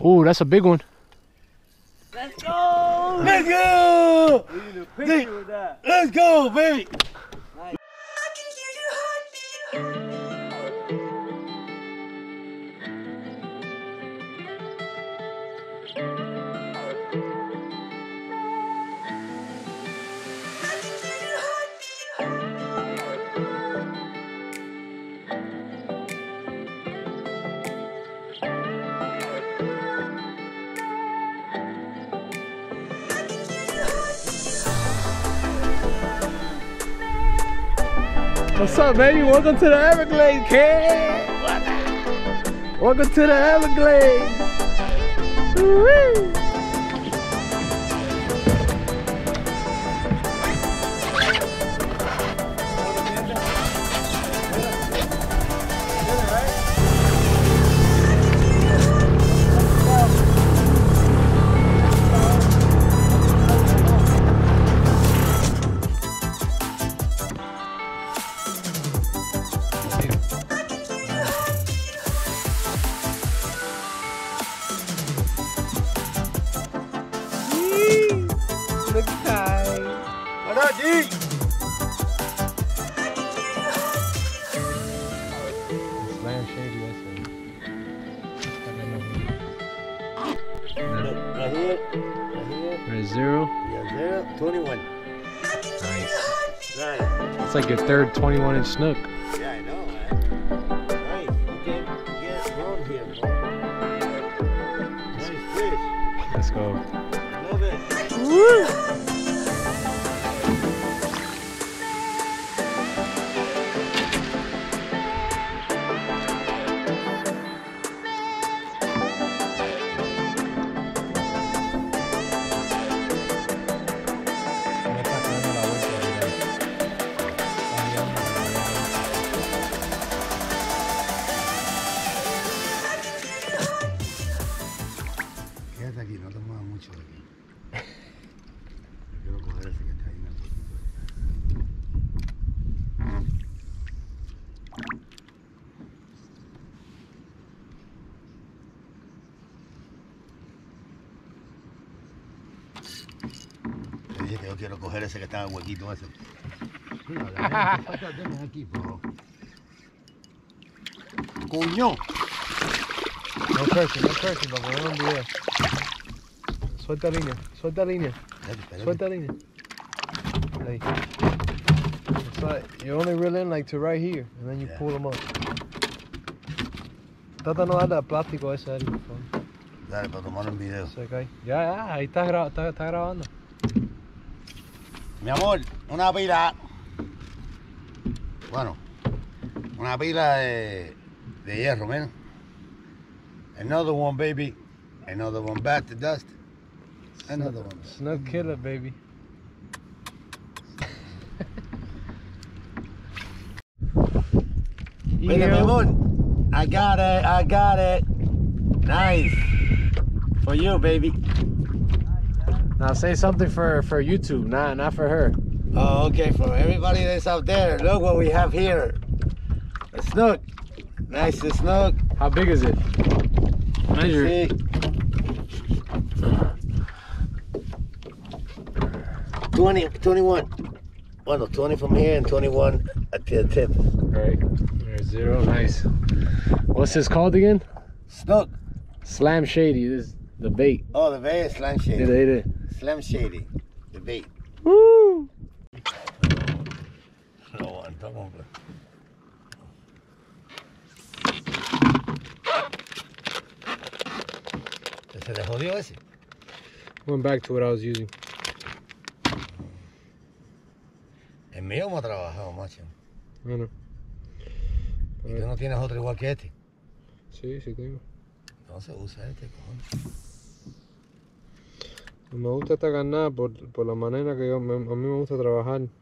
Oh, that's a big one. Let's go! Let's go! We need a picture with that. Let's go, baby! Nice. I can hear your heartbeat. What's up, baby? Welcome to the Everglades, kid! Welcome to the Everglades! Woo! Slam Shady, that's it. Right here, right here. There's zero. Yeah, zero. 21. Nice. Nice. That's like your third 21-inch snook. Yeah, I know, man. Nice. You can get around here, bro. Nice fish. Let's go. Love it. Woo! Yo quiero coger ese que estaba huequito ese. Mira, la gente falta tener aquí, bro. Coño. No cursing, papá, no un video. Suelta línea, suelta línea. Suelta línea. Like, it's like, you only reel in like to right here, and then you pull them up. Trata no darle a plástico ese ahí, por favor. Dale, para tomar un video. Ya, ahí está grabando. Mi amor, una pila, bueno, una pila de hierro, man. Another one, baby. Another one, back to dust. Another one. Snug killer, baby. Mira, mi amor, I got it, I got it. Nice. For you, baby. Now say something for YouTube, not for her. Oh, okay, for everybody that's out there, look what we have here. A snook. Nice snook. How big is it? Measure it. See? 20, 21. Well, no, 20 from here and 21 at the tip. Alright, there's zero, nice. What's this called again? Snook. Slam Shady, this is the bait. Oh, the bait is Slam Shady. It is. Slam Shady, the bait. Woo! No, I'm done over. ¿Se te jodió ese? Went back to what I was using. El mío me ha trabajado, macho. Bueno. ¿Y tú no tienes otro igual que este? Sí, sí tengo. Entonces usa este, cojones. Me gusta esta carnada por la manera que a mí me gusta trabajar en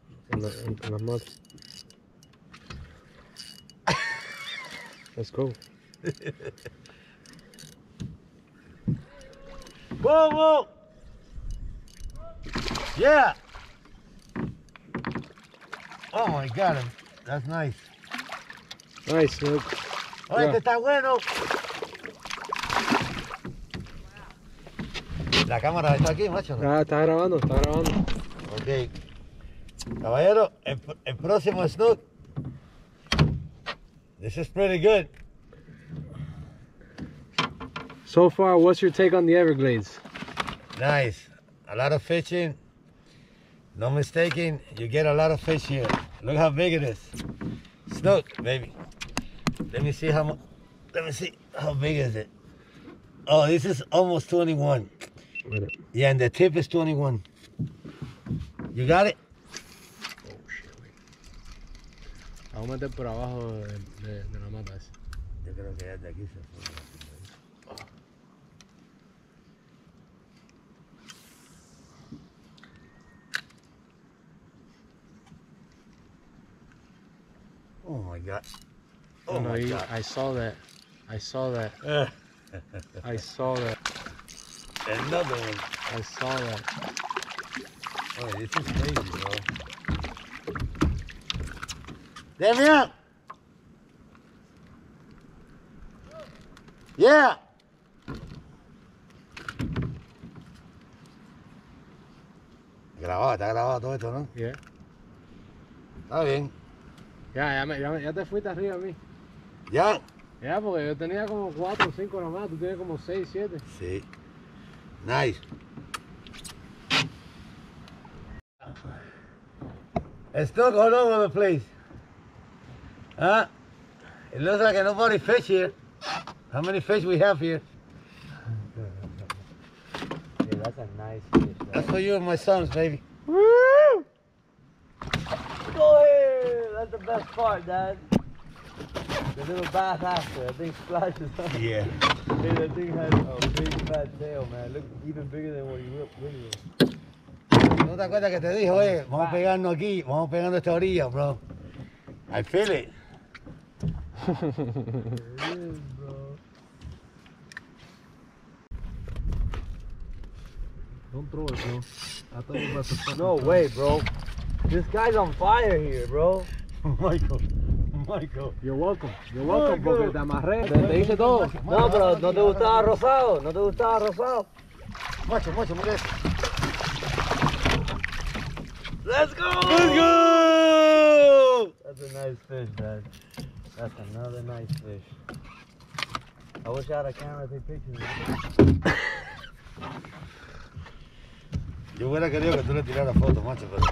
las matas. Let's go. Whoa, whoa. Yeah. Oh my God, that's nice. Nice, look. Oye, yeah. Te está bueno. La cámara está aquí, macho. ¿No? Ah, está grabando, está grabando. Ok. Caballero, el próximo snook. This is pretty good. So far, what's your take on the Everglades? Nice. A lot of fishing. No mistaking, you get a lot of fish here. Look how big it is. Snook, baby. Let me see how big is it. Oh, this is almost 21. Yeah, and the tip is 21. You got it? Oh, shit, wait. Aumenta por abajo de la mata esa. Yo creo que desde aquí se fue. Oh my God. Oh no, God. I saw that. I saw that. I saw that. Another one. I saw that. Oh, this is crazy, bro. Let me up. Yeah. Grabado, está grabado todo esto, ¿no? Yeah. Está bien. Ya te fuiste arriba a mí. Ya. Ya, porque yo tenía como 4 o 5 nomás, tú tienes como 6, 7. Sí. Nice. It's stuck all over the place. Huh? It looks like nobody fish here. How many fish we have here? Yeah, that's a nice fish. Right? That's for you and my sons, baby. Woo! Oh, that's the best part, Dad. The little bath after, that thing splashes up. Yeah. Hey, that thing has a big fat tail, man. Look, even bigger than what you whipped with. ¿No te acuerdas que te dijo, oye, vamos pegando aquí, vamos pegando esta orilla, bro? I feel it. It is, bro. Don't throw it, bro. I thought you were supposed to. No way, bro. This guy's on fire here, bro. Michael. Michael. You're welcome. You're welcome, porque te amarré. Te hice todo. No, pero no te gustaba rosado. No te gustaba rosado. Macho, macho, mira eso. Let's go! Let's go! That's a nice fish, Dad. That's another nice fish. I wish I had a camera to take pictures. Yo hubiera querido que tú le tiraras fotos, macho, pero...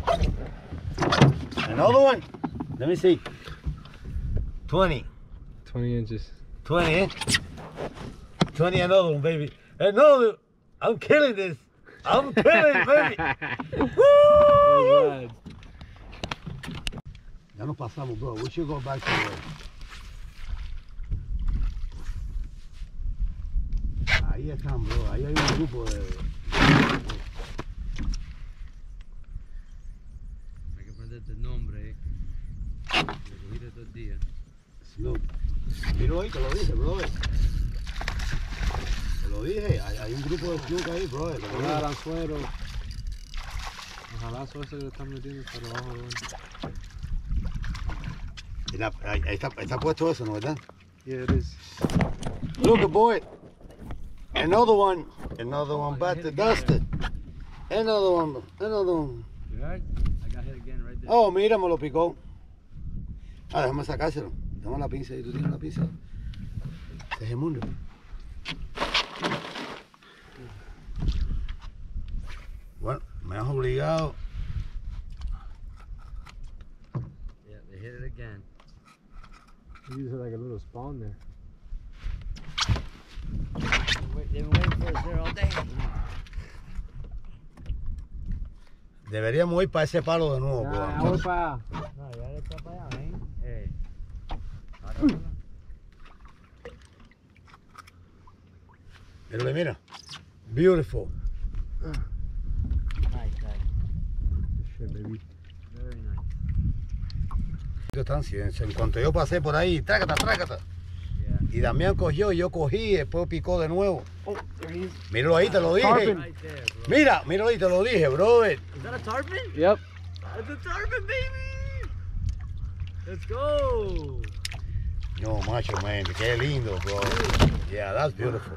Another one! Let me see. 20. 20 inches. 20, eh? 20, another one, baby. Another! I'm killing this! I'm killing, baby! Woo! Ya no pasamos, bro. We should go back to the... Ahí están, bro. Ahí hay un grupo de... Hay que aprenderte el nombre, eh. Lo cogiste todo el día. Snoop. Mira hoy, te lo dije, bro. Lo dije, hay un grupo de snook ahí, bro. Ojalá el anzuelo. Ojalá eso que están metiendo para abajo, bro. Ahí está puesto eso, ¿no verdad? Yeah, it is. Look, boy. Another one, but the dusted. Another one, another one. You alright? I got hit again right there. Oh, mira, me lo picó. Ah, déjame sacárselo. Dame la pinza ahí, tú tienes la pinza. Este es el mundo. Bueno, me has obligado. Yeah, they hit it again. You used it like a little spawn there. They've been waiting for us there all day. Deberíamos ir para ese palo de nuevo, bro. Ya voy para allá. No, ya está para allá, ¿eh? Ahora, mírale, mira. Beautiful. En cuanto yo pasé por ahí, trácata, trácata. Yeah. Y Damián cogió, yo cogí, después picó de nuevo. Oh, míralo ahí, te lo dije. Right there, mira, míralo ahí, te lo dije, brother. Is that a tarpon? Yep. That's a tarpon, baby. Let's go. No, macho, man, qué lindo, bro. Yeah, that's beautiful.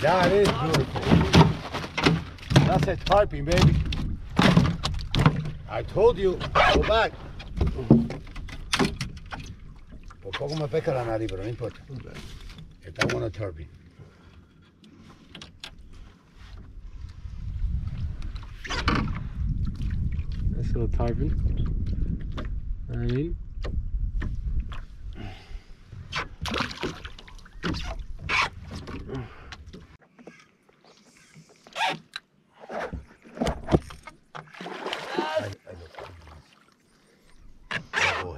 That is beautiful. That's a tarpon, baby. I told you, go back. Por poco me pesca la nariz, pero no importa. Está bueno el tarpon. Nice little tarpon. I mean.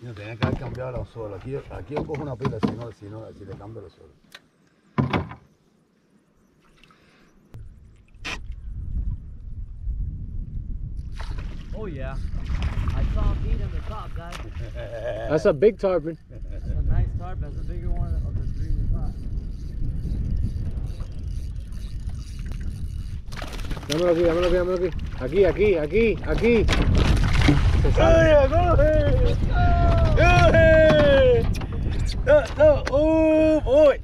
No, tenía que haber cambiado la suela. Aquí yo cojo una pila, si le cambio la suela. Oh yeah, I saw him eat on the top, guys. That's a big tarpon. That's a nice tarpon. That's a bigger one of the three we caught. Dámelo aquí. Aquí. Go ahead. Oh boy.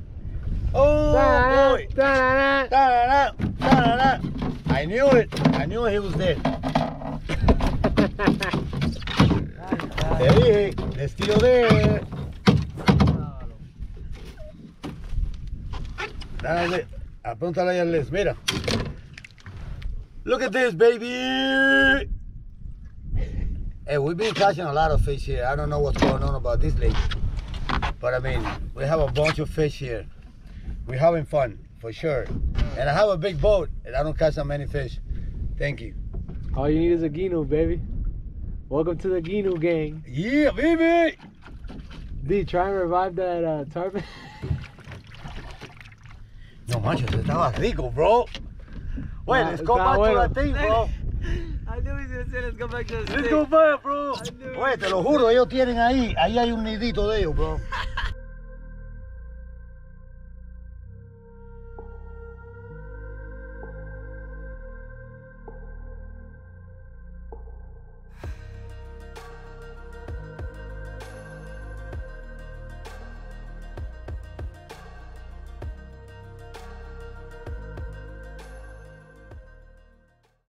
I knew it. He was dead. Te dije, les tiro de... Dale, apúntale a Les, mira. Look at this, baby! Hey, we've been catching a lot of fish here. I don't know what's going on about this lake. But I mean, we have a bunch of fish here. We're having fun, for sure. And I have a big boat, and I don't catch that many fish. Thank you. All you need is a Gheenoe, baby. Welcome to the Gheenoe gang. Yeah, baby! D, try and revive that tarpon. No manches, estaba rico, bro. Wait, let's go back to that thing, bro. I knew he was going to say, let's go back to the thing. Let's go back, bro. Wait, te lo juro, ellos tienen ahí. Ahí hay un nidito de ellos, bro.